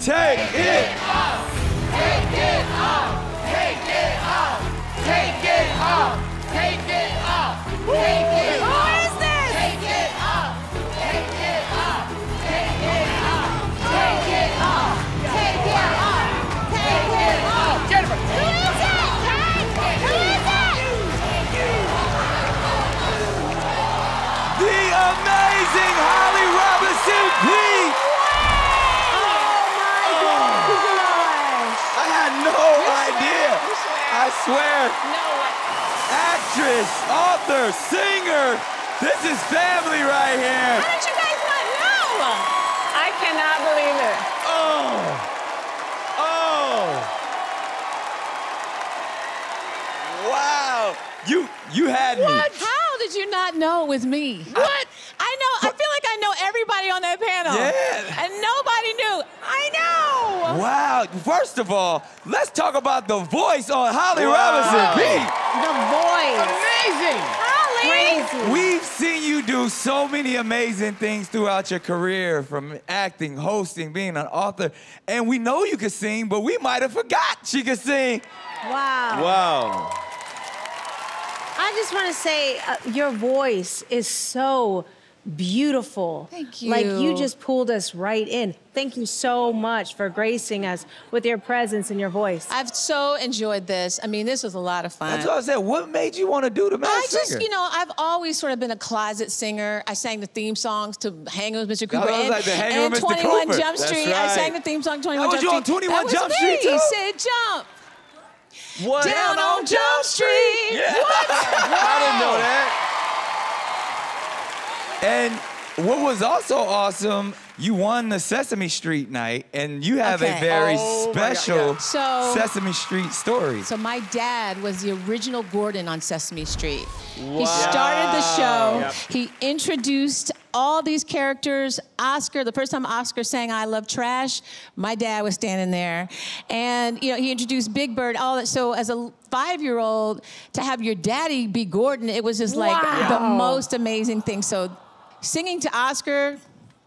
Take it off! Take it off! Take it off! Take it off! Take it off! Take it off! What is this? Take it off! Take it off! Take it off! Take it off! Take it off! Take it off! Jennifer! Who is it? Who is it? The amazing Holly Robinson Peete! I swear. No way. Actress, author, singer. This is family right here. How did you guys not know? I cannot believe it. Oh. Oh. Wow. You had me. What? How did you not know it was me? What? I know. I feel like I know everybody on that panel. Yeah. And nobody knew. I know. Wow, first of all, let's talk about the voice on Holly Robinson Peete. The voice. Amazing. Holly. Crazy. We've seen you do so many amazing things throughout your career, from acting, hosting, being an author. And we know you could sing, but we might have forgot she could sing. Wow. Wow. I just want to say your voice is so beautiful. Thank you. Like, you just pulled us right in. Thank you so much for gracing us with your presence and your voice. I've so enjoyed this. I mean, this was a lot of fun. That's what I said. What made you want to do The Masked Singer? I just, you know, I've always sort of been a closet singer. I sang the theme songs to Hangin' with Mr. Cooper and 21 Jump Street. Right. I sang the theme song 21 Jump Street. That was you on 21 Jump Street, too? He said, jump. What? Down on Jump Street. Yeah. What? I didn't know that. And what was also awesome, you won the Sesame Street night, and you have a very special Sesame Street story. So my dad was the original Gordon on Sesame Street. Wow. He started the show. Yep. He introduced all these characters. Oscar, the first time Oscar sang I Love Trash, my dad was standing there. And you know, he introduced Big Bird, all that. So as a five-year-old, to have your daddy be Gordon, it was just like the most amazing thing. So singing to Oscar,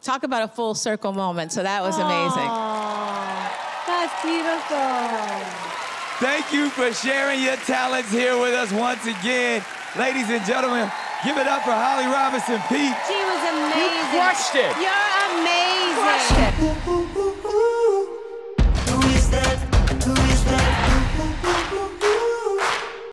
talk about a full circle moment. So that was amazing. That's beautiful. Thank you for sharing your talents here with us once again. Ladies and gentlemen, give it up for Holly Robinson Peete. She was amazing. You crushed it. You're amazing. Crushed it.